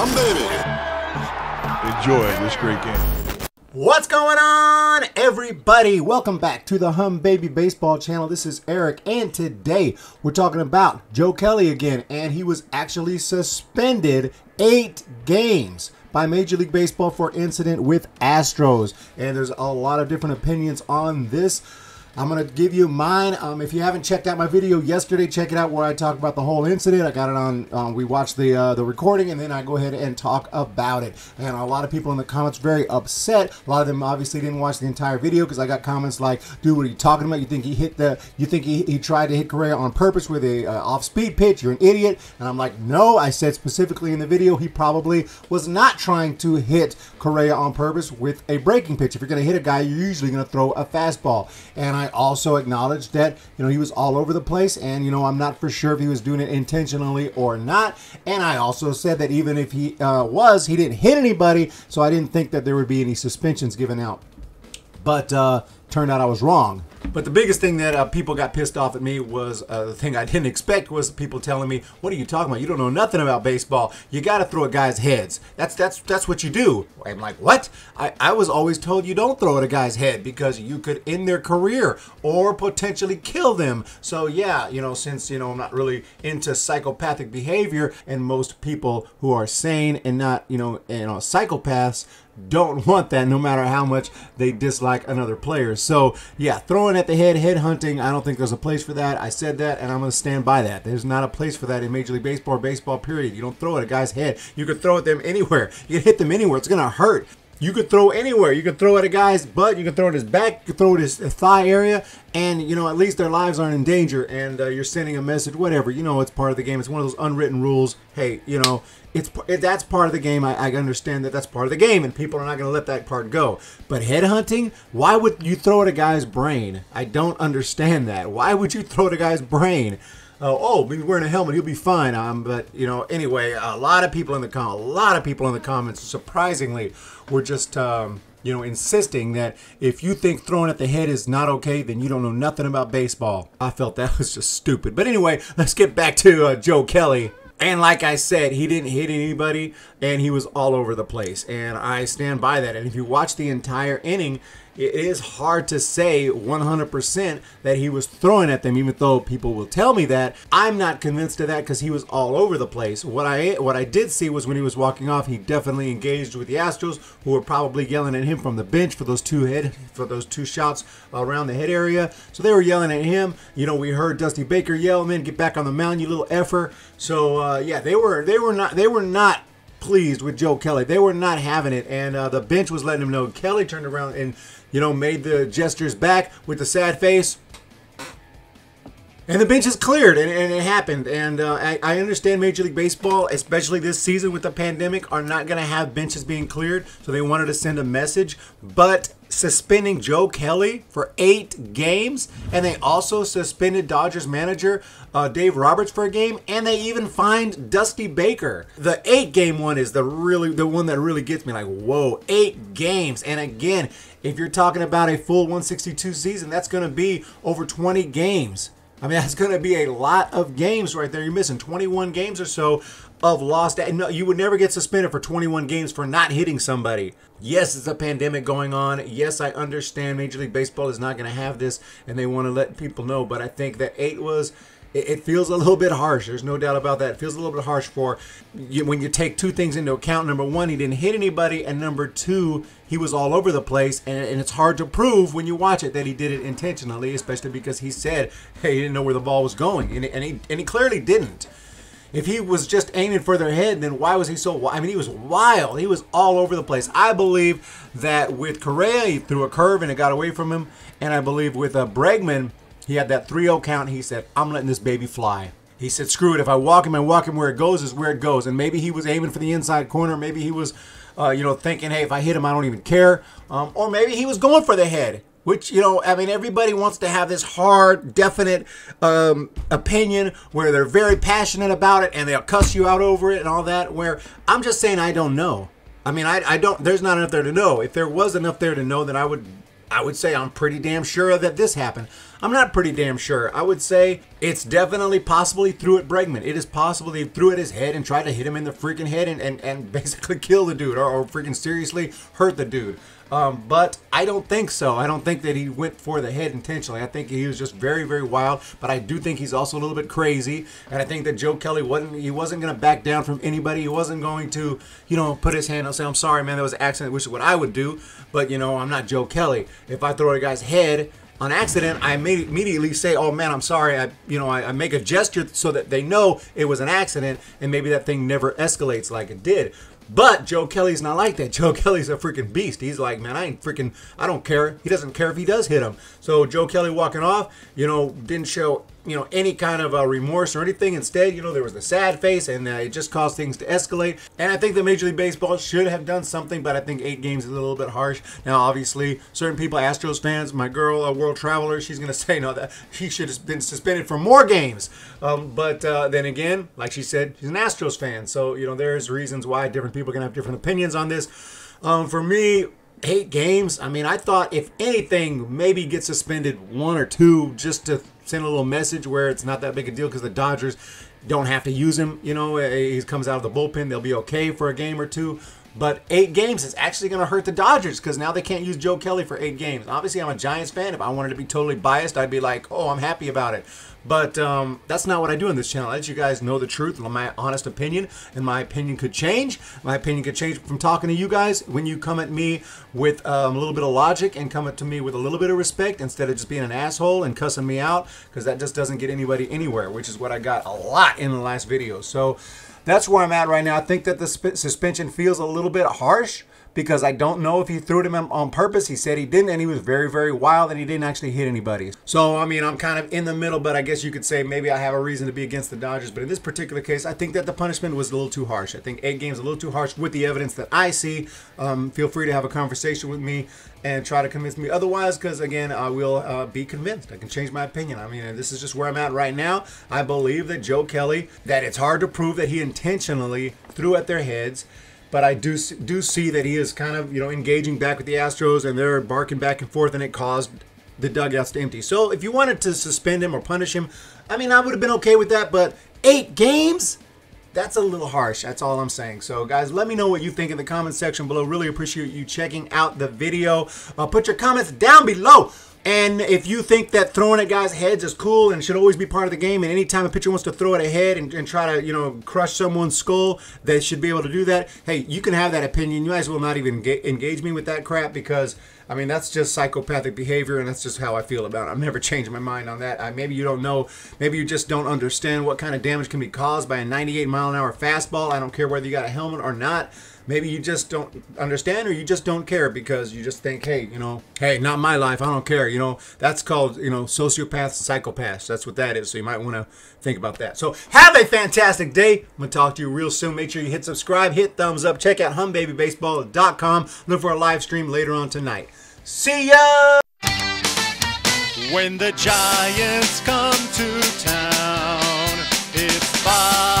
Humm Baby. Enjoy this great game. What's going on, everybody? Welcome back to the Humm Baby Baseball channel. This is Erik, and today we're talking about Joe Kelly again, and he was actually suspended 8 games. By Major League Baseball for incident with Astros. And there's a lot of different opinions on this. I'm going to give you mine. If you haven't checked out my video yesterday, check it out where I talk about the whole incident. I got it on, we watched the recording, and then I go ahead and talk about it. And a lot of people in the comments very upset. A lot of them obviously didn't watch the entire video because I got comments like, dude, what are you talking about? You think he hit the, you think he tried to hit Correa on purpose with a off-speed pitch? You're an idiot. And I'm like, no, I said specifically in the video, he probably was not trying to hit Correa on purpose with a breaking pitch. If you're going to hit a guy, you're usually going to throw a fastball. And I also acknowledged that, you know, he was all over the place, and, you know, I'm not for sure if he was doing it intentionally or not. And I also said that even if he was, he didn't hit anybody, so I didn't think that there would be any suspensions given out. But turned out I was wrong. But the biggest thing that people got pissed off at me was the thing I didn't expect was people telling me, "What are you talking about? You don't know nothing about baseball. You got to throw at guys' heads. That's what you do." I'm like, "What?" I was always told you don't throw at a guy's head because you could end their career or potentially kill them. So yeah, you know, since, you know, I'm not really into psychopathic behavior, and most people who are sane and not, you know, psychopaths don't want that, no matter how much they dislike another player. So yeah, throwing at the head, headhunting, I don't think there's a place for that. I said that, and I'm going to stand by that. There's not a place for that in Major League Baseball or baseball, period. You don't throw at a guy's head. You could throw at them anywhere. You can hit them anywhere. It's going to hurt. You could throw anywhere. You could throw at a guy's butt. You could throw at his back. You could throw at his thigh area. And, you know, at least their lives aren't in danger. And you're sending a message, whatever. You know, it's part of the game. It's one of those unwritten rules. Hey, you know, that's part of the game. I understand that that's part of the game. And people are not going to let that part go. But headhunting, why would you throw at a guy's brain? I don't understand that. Why would you throw at a guy's brain? Oh, he's wearing a helmet, he'll be fine. But, you know, anyway, a lot of people in the comments, surprisingly, were just, you know, insisting that if you think throwing at the head is not okay, then you don't know nothing about baseball. I felt that was just stupid. But anyway, let's get back to Joe Kelly. And like I said, he didn't hit anybody, and he was all over the place. And I stand by that. And if you watch the entire inning, it is hard to say 100% that he was throwing at them, even though people will tell me that. I'm not convinced of that because he was all over the place. What I did see was when he was walking off, he definitely engaged with the Astros, who were probably yelling at him from the bench for those two shots around the head area. So they were yelling at him. You know, we heard Dusty Baker yell, "Man, get back on the mound, you little effer." So yeah, they were not pleased with Joe Kelly. They were not having it, and the bench was letting him know. Kelly turned around and, you know, made the gestures back with the sad face, and the bench is cleared, and it happened. And I understand Major League Baseball, especially this season with the pandemic, are not going to have benches being cleared, so they wanted to send a message. But suspending Joe Kelly for 8 games, and they also suspended Dodgers manager Dave Roberts for a game, and they even fined Dusty Baker. The 8-game one is the one that really gets me, like, whoa, 8 games. And again, if you're talking about a full 162 season, that's going to be over 20 games. I mean, that's going to be a lot of games right there. You're missing 21 games or so of lost. No, you would never get suspended for 21 games for not hitting somebody. Yes, it's a pandemic going on. Yes, I understand Major League Baseball is not going to have this, and they want to let people know. But I think that 8 was... It feels a little bit harsh. There's no doubt about that. It feels a little bit harsh for you, when you take 2 things into account. Number 1, he didn't hit anybody, and number 2, he was all over the place, and it's hard to prove when you watch it that he did it intentionally, especially because he said, hey, he didn't know where the ball was going, and he clearly didn't. If he was just aiming for their head, then why was he so wild? I mean, he was wild. He was all over the place. I believe that with Correa, he threw a curve, and it got away from him, and I believe with Bregman, he had that 3-0 count. He said, I'm letting this baby fly. He said, screw it. If I walk him, I walk him. Where it goes is where it goes. And maybe he was aiming for the inside corner. Maybe he was, you know, thinking, hey, if I hit him, I don't even care. Or maybe he was going for the head, which, you know, I mean, everybody wants to have this hard, definite opinion where they're very passionate about it and they'll cuss you out over it and all that, where I'm just saying I don't know. I mean, I don't, there's not enough there to know. If there was enough there to know, then I would I would say I'm pretty damn sure that this happened. I'm not pretty damn sure. I would say it's definitely possible he threw at Bregman. It is possible he threw at his head and tried to hit him in the freaking head and basically kill the dude or freaking seriously hurt the dude. But I don't think so. I don't think that he went for the head intentionally. I think he was just very, very wild, but I do think he's also a little bit crazy, and I think that Joe Kelly wasn't going to back down from anybody. He wasn't going to, you know, put his hand up and say, I'm sorry, man, that was an accident, which is what I would do, but, you know, I'm not Joe Kelly. If I throw a guy's head on accident, I may immediately say, oh, man, I'm sorry. I make a gesture so that they know it was an accident, and maybe that thing never escalates like it did. But Joe Kelly's not like that. Joe Kelly's a freaking beast. He's like, man, I don't care. He doesn't care if he does hit him. So Joe Kelly walking off, you know, didn't show, you know, any kind of remorse or anything. Instead, you know, there was the sad face, and it just caused things to escalate. And I think that Major League Baseball should have done something, but I think 8 games is a little bit harsh. Now, obviously, certain people, Astros fans, my girl, a world traveler, she's going to say, no, that he should have been suspended for more games. But then again, like she said, she's an Astros fan. So, you know, there's reasons why different people can have different opinions on this. For me, 8 games, I mean, I thought if anything, maybe get suspended 1 or 2 just to send a little message where it's not that big a deal because the Dodgers don't have to use him. You know, he comes out of the bullpen, they'll be okay for a game or 2. But 8 games is actually going to hurt the Dodgers because now they can't use Joe Kelly for 8 games. Obviously, I'm a Giants fan. If I wanted to be totally biased, I'd be like, oh, I'm happy about it. But that's not what I do on this channel. I let you guys know the truth and my honest opinion. And my opinion could change. My opinion could change from talking to you guys when you come at me with a little bit of logic and come at me with a little bit of respect instead of just being an asshole and cussing me out, because that just doesn't get anybody anywhere, which is what I got a lot in the last video. So that's where I'm at right now. I think that the suspension feels a little bit harsh because I don't know if he threw it at him on purpose. He said he didn't, and he was very, very wild, and he didn't actually hit anybody. So, I mean, I'm kind of in the middle, but I guess you could say maybe I have a reason to be against the Dodgers. But in this particular case, I think that the punishment was a little too harsh. I think 8 games is a little too harsh with the evidence that I see. Feel free to have a conversation with me and try to convince me otherwise, because again, I will be convinced. I can change my opinion. I mean, this is just where I'm at right now. I believe that Joe Kelly, that it's hard to prove that he intentionally threw at their heads, but I do see that he is kind of, you know, engaging back with the Astros, and they're barking back and forth, and it caused the dugouts to empty. So if you wanted to suspend him or punish him, I mean, I would have been okay with that, but 8 games? That's a little harsh. That's all I'm saying. So, guys, let me know what you think in the comment section below. Really appreciate you checking out the video. Put your comments down below. And if you think that throwing at guys' heads is cool and should always be part of the game, and any time a pitcher wants to throw at a head and try to, you know, crush someone's skull, they should be able to do that. Hey, you can have that opinion. You guys will not even engage me with that crap because, I mean, that's just psychopathic behavior, and that's just how I feel about it. I've never changed my mind on that. Maybe you don't know. Maybe you just don't understand what kind of damage can be caused by a 98-mile-an-hour fastball. I don't care whether you got a helmet or not. Maybe you just don't understand, or you just don't care because you just think, hey, you know, hey, not my life. I don't care. You know, that's called, you know, sociopaths and psychopaths. That's what that is. So you might want to think about that. So have a fantastic day. I'm going to talk to you real soon. Make sure you hit subscribe, hit thumbs up. Check out HummBabyBaseball.com. Look for a live stream later on tonight. See ya! When the Giants come to town, it's fine.